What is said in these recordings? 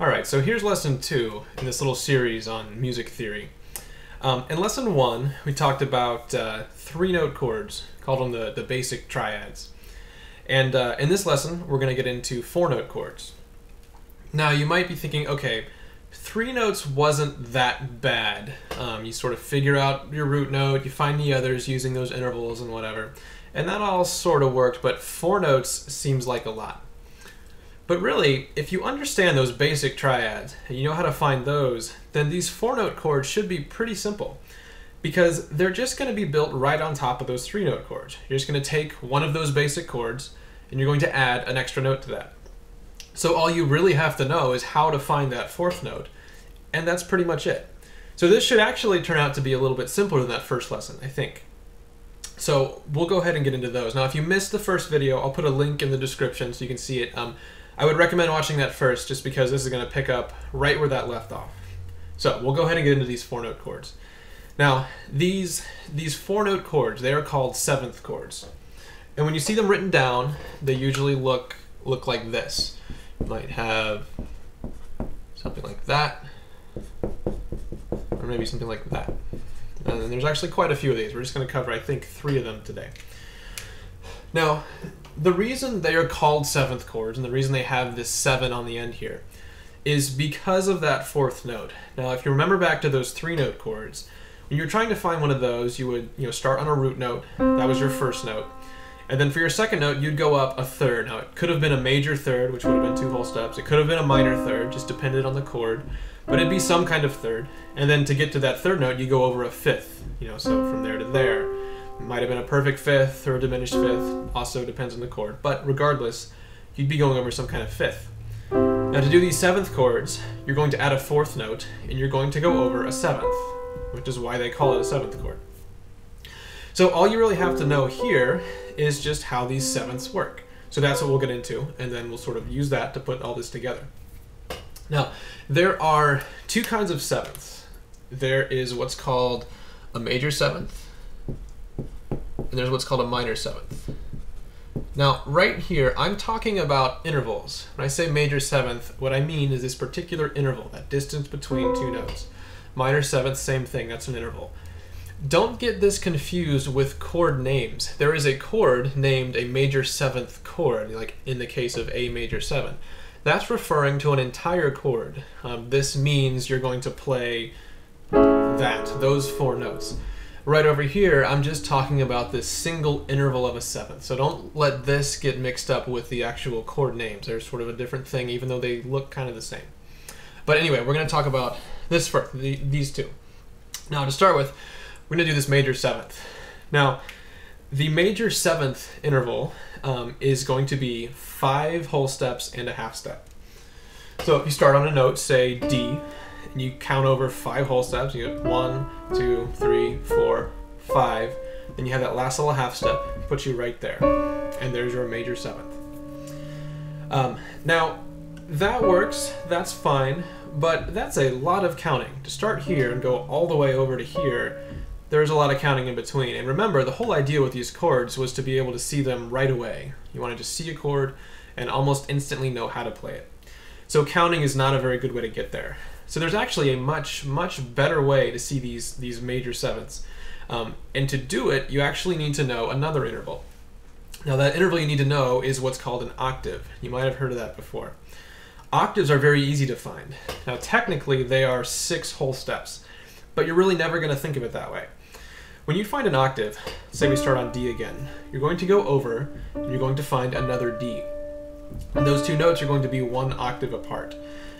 Alright, so here's lesson 2 in this little series on music theory. In lesson 1, we talked about three-note chords, called them the basic triads. And in this lesson, we're going to get into four-note chords. Now, you might be thinking, okay, three notes wasn't that bad. You sort of figure out your root note, you find the others using those intervals and whatever. And that all sort of worked, but four notes seems like a lot. But really, if you understand those basic triads, and you know how to find those, then these four-note chords should be pretty simple, because they're just going to be built right on top of those three-note chords. You're just going to take one of those basic chords, and you're going to add an extra note to that. So all you really have to know is how to find that fourth note, and that's pretty much it. So this should actually turn out to be a little bit simpler than that first lesson, I think. So we'll go ahead and get into those. Now, if you missed the first video, I'll put a link in the description so you can see it. I would recommend watching that first, just because this is going to pick up right where that left off. So we'll go ahead and get into these four-note chords. Now, these four-note chords, they are called seventh chords. And when you see them written down, they usually look like this. You might have something like that, or maybe something like that. And then there's actually quite a few of these. We're just going to cover, I think, 3 of them today. Now, the reason they are called seventh chords, and the reason they have this 7 on the end here, is because of that fourth note. Now, if you remember back to those three-note chords, when you're trying to find one of those, you would start on a root note. That was your first note. And then for your second note, you'd go up a third. Now, it could have been a major third, which would have been 2 whole steps. It could have been a minor third, just depended on the chord. But it'd be some kind of third. And then to get to that third note, you go over a fifth. So from there to there. It might have been a perfect fifth or a diminished fifth. Also depends on the chord. But regardless, you'd be going over some kind of fifth. Now, to do these seventh chords, you're going to add a fourth note, and you're going to go over a seventh, which is why they call it a seventh chord. So all you really have to know here is just how these sevenths work. So that's what we'll get into, and then we'll sort of use that to put all this together. Now, there are 2 kinds of sevenths. There is what's called a major seventh, and there's what's called a minor seventh. Now, right here, I'm talking about intervals. When I say major seventh, what I mean is this particular interval, that distance between 2 notes. Minor seventh, same thing, that's an interval. Don't get this confused with chord names. There is a chord named a major seventh chord, like in the case of A major 7. That's referring to an entire chord. This means you're going to play that, those 4 notes. Right over here, I'm just talking about this single interval of a seventh. So don't let this get mixed up with the actual chord names. They're sort of a different thing, even though they look kind of the same. But anyway, we're going to talk about this first, these 2. Now, to start with, we're going to do this major seventh. Now, the major seventh interval is going to be 5 whole steps and a half step. So if you start on a note, say D, and you count over 5 whole steps, you get 1, 2, 3, 4, 5, then you have that last little half step, puts you right there, and there's your major seventh. Now, that works, that's fine, but that's a lot of counting. To start here and go all the way over to here, there's a lot of counting in between. And remember, the whole idea with these chords was to be able to see them right away. You want to just see a chord and almost instantly know how to play it. So counting is not a very good way to get there. So there's actually a much, much better way to see these major sevenths. And to do it, you actually need to know another interval. Now, that interval you need to know is what's called an octave. You might have heard of that before. Octaves are very easy to find. Now, technically, they are 6 whole steps, but you're really never going to think of it that way. When you find an octave, say we start on D again, you're going to go over and you're going to find another D. And those 2 notes are going to be 1 octave apart.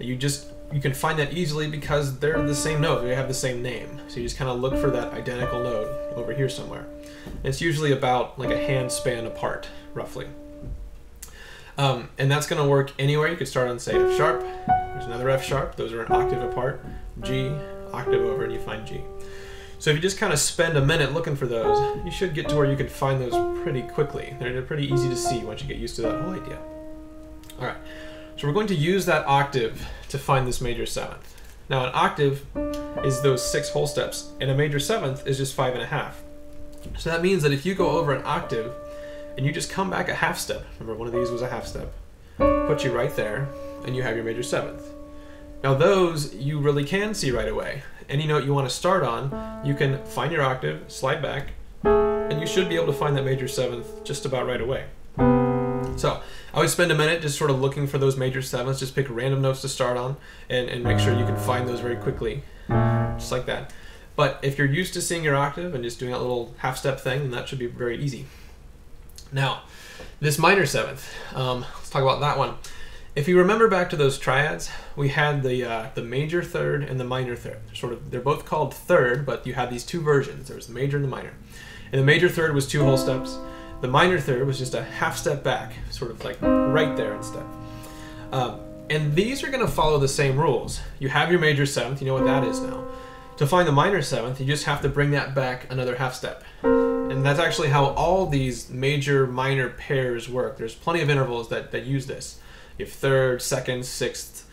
You can find that easily because they're the same note, they have the same name. So you just kind of look for that identical note over here somewhere. And it's usually about like a hand span apart, roughly. And that's going to work anywhere. You could start on, say, F sharp. There's another F sharp. Those are an octave apart. G, octave over, and you find G. So if you just kind of spend a minute looking for those, you should get to where you can find those pretty quickly. They're pretty easy to see once you get used to that whole idea. All right, so we're going to use that octave to find this major seventh. Now, an octave is those 6 whole steps, and a major seventh is just 5 and a half. So that means that if you go over an octave and you just come back a half step, remember one of these was a half step, put you right there, and you have your major seventh. Now those you really can see right away. Any note you want to start on, you can find your octave, slide back, and you should be able to find that major seventh just about right away. So I would spend a minute just sort of looking for those major sevenths, just pick random notes to start on and make sure you can find those very quickly, just like that. But if you're used to seeing your octave and just doing that little half-step thing, then that should be very easy. Now, this minor seventh, let's talk about that one. If you remember back to those triads, we had the major third and the minor third. They're both called third, but you had these two versions. There was the major and the minor. And the major third was two whole steps. The minor third was just a half step back, sort of like right there instead. And these are going to follow the same rules. You have your major seventh, you know what that is now. To find the minor seventh, you just have to bring that back another half step. And that's actually how all these major minor pairs work. There's plenty of intervals that use this. You have third, second, sixth,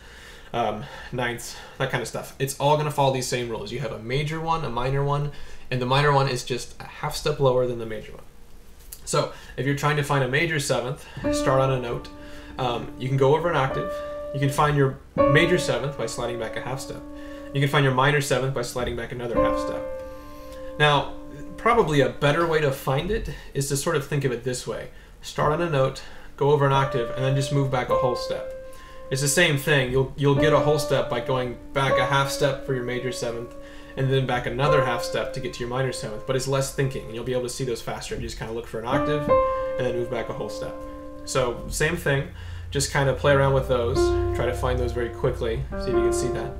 ninth, that kind of stuff. It's all going to follow these same rules. You have a major one, a minor one, and the minor one is just a half step lower than the major one. So if you're trying to find a major seventh, start on a note. You can go over an octave. You can find your major seventh by sliding back a half step. You can find your minor seventh by sliding back another half step. Now, probably a better way to find it is to sort of think of it this way. Start on a note, go over an octave, and then just move back a whole step. It's the same thing. You'll get a whole step by going back a half step for your major seventh, and then back another half step to get to your minor seventh, but it's less thinking, and you'll be able to see those faster. You just kind of look for an octave, and then move back a whole step. So, same thing. Just kind of play around with those. Try to find those very quickly, see if you can see that.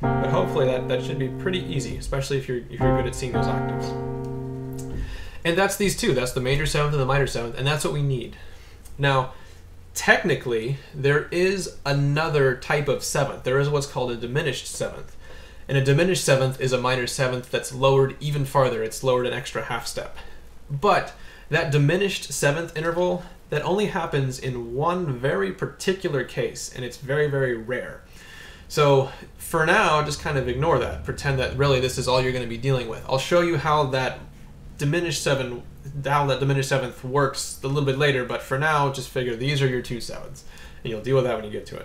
But hopefully that should be pretty easy, especially if you're good at seeing those octaves. And that's these two. That's the major seventh and the minor seventh, and that's what we need. Now, technically, there is another type of seventh. There is what's called a diminished seventh. And a diminished seventh is a minor seventh that's lowered even farther. It's lowered an extra half step. But that diminished seventh interval, that only happens in one very particular case, and it's very, very rare. So for now, just kind of ignore that. Pretend that really this is all you're going to be dealing with. I'll show you how that diminished seventh works. How that diminished seventh works a little bit later, but for now, just figure these are your two sevenths, and you'll deal with that when you get to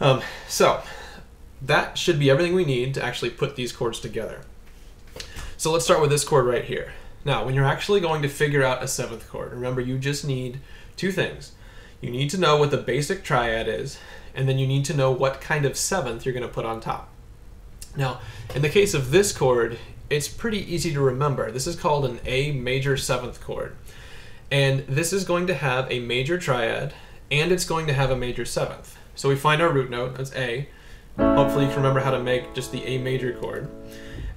it. So that should be everything we need to actually put these chords together. So let's start with this chord right here. Now, when you're actually going to figure out a seventh chord, remember you just need two things. You need to know what the basic triad is, and then you need to know what kind of seventh you're going to put on top. Now, in the case of this chord, it's pretty easy to remember. This is called an A major seventh chord. And this is going to have a major triad, and it's going to have a major seventh. So we find our root note, that's A. Hopefully you can remember how to make just the A major chord.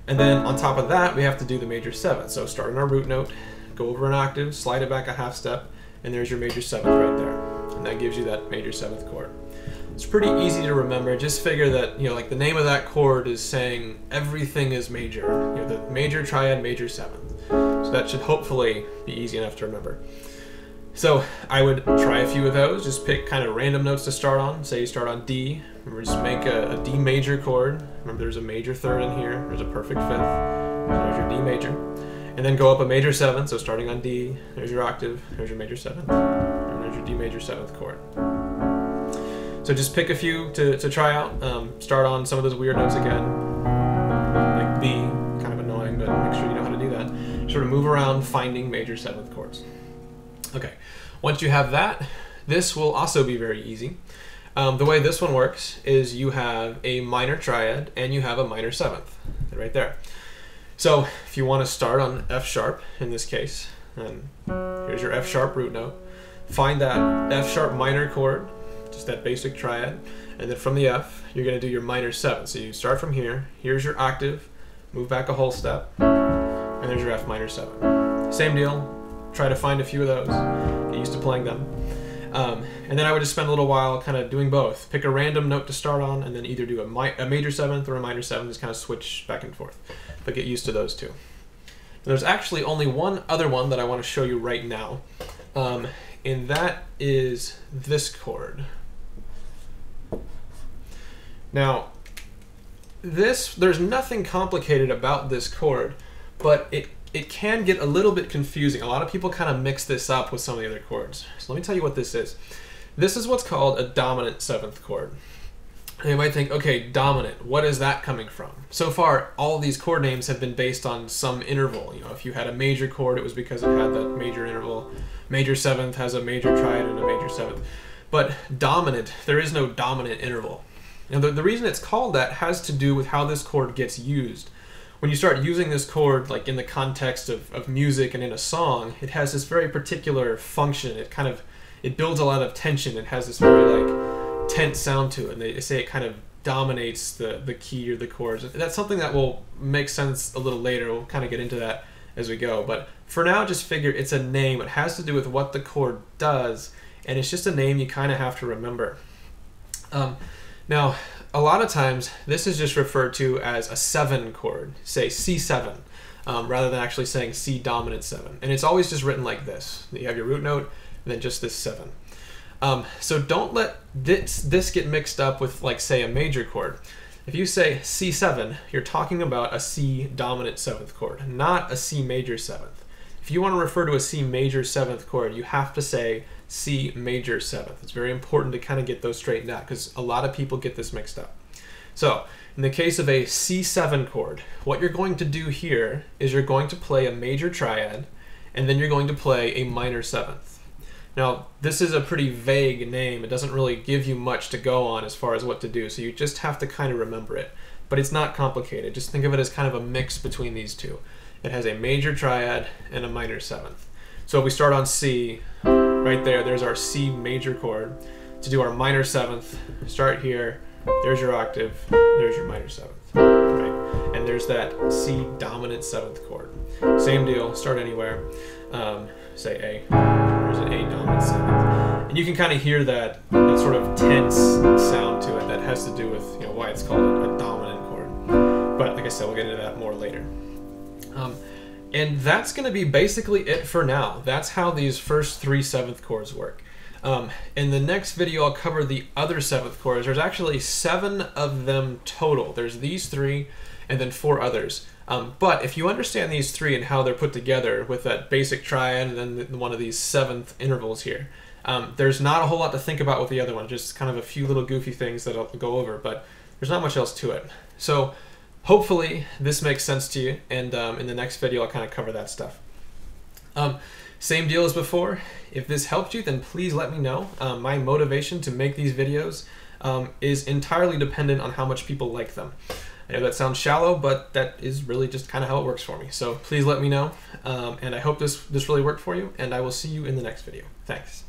And then on top of that, we have to do the major seventh. So start on our root note, go over an octave, slide it back a half step, and there's your major seventh right there. And that gives you that major seventh chord. It's pretty easy to remember. Just figure that, you know, like the name of that chord is saying everything is major. You know, the major triad, major seventh. So that should hopefully be easy enough to remember. So I would try a few of those. Just pick kind of random notes to start on. Say you start on D. Remember, just make a D major chord. Remember, there's a major third in here. There's a perfect fifth. So there's your D major. And then go up a major seventh. So starting on D, there's your octave. There's your major seventh. And there's your D major seventh chord. So just pick a few to try out. Start on some of those weird notes again, like B, kind of annoying, but make sure you know how to do that. Sort of move around finding major seventh chords. Okay, once you have that, this will also be very easy. The way this one works is you have a minor triad and you have a minor seventh, right there. So if you want to start on F sharp in this case, then here's your F sharp root note. Find that F sharp minor chord, just that basic triad, and then from the F, you're going to do your minor seventh. So you start from here, here's your octave, move back a whole step, and there's your F minor seventh. Same deal, try to find a few of those, get used to playing them. And then I would just spend a little while kind of doing both. Pick a random note to start on, and then either do a major seventh or a minor seventh, just kind of switch back and forth, but get used to those two. And there's actually only one other one that I want to show you right now, and that is this chord. Now, there's nothing complicated about this chord, but it can get a little bit confusing. A lot of people kind of mix this up with some of the other chords. So let me tell you what this is. This is what's called a dominant seventh chord. And you might think, okay, dominant, what is that coming from? So far, all these chord names have been based on some interval. You know, if you had a major chord, it was because it had that major interval. Major seventh has a major triad and a major seventh. But dominant, there is no dominant interval. Now, the reason it's called that has to do with how this chord gets used. When you start using this chord, like in the context of music and in a song, it has this very particular function. It kind of, it builds a lot of tension. It has this very, like, tense sound to it. And they say it kind of dominates the key or the chords. That's something that will make sense a little later. We'll kind of get into that as we go. But for now, just figure it's a name. It has to do with what the chord does. And it's just a name you kind of have to remember. Now, a lot of times, this is just referred to as a 7 chord, say C7, rather than actually saying C dominant 7. And it's always just written like this. You have your root note, and then just this 7. So don't let this get mixed up with, like, say, a major chord. If you say C7, you're talking about a C dominant 7th chord, not a C major 7th. If you want to refer to a C major 7th chord, you have to say C major 7th. It's very important to kind of get those straightened out because a lot of people get this mixed up. So in the case of a C7 chord, what you're going to do here is you're going to play a major triad and then you're going to play a minor 7th. Now this is a pretty vague name. It doesn't really give you much to go on as far as what to do, so you just have to kind of remember it. But it's not complicated. Just think of it as kind of a mix between these two. It has a major triad and a minor 7th. So if we start on C, right there, there's our C major chord. To do our minor 7th, start here, there's your octave, there's your minor 7th, right? And there's that C dominant 7th chord. Same deal, start anywhere, say A, there's an A dominant 7th. And you can kind of hear that sort of tense sound to it that has to do with, you know, why it's called a dominant chord. But like I said, we'll get into that more later. And that's going to be basically it for now. That's how these first three 7th chords work. In the next video, I'll cover the other 7th chords. There's actually 7 of them total. There's these 3 and then 4 others. But if you understand these 3 and how they're put together with that basic triad and then one of these 7th intervals here, there's not a whole lot to think about with the other one, just kind of a few little goofy things that I'll go over, but there's not much else to it. So hopefully this makes sense to you, and in the next video I'll kind of cover that stuff. Same deal as before. If this helped you, then please let me know. My motivation to make these videos is entirely dependent on how much people like them. I know that sounds shallow, but that is really just kind of how it works for me. So please let me know, and I hope this really worked for you, and I will see you in the next video. Thanks.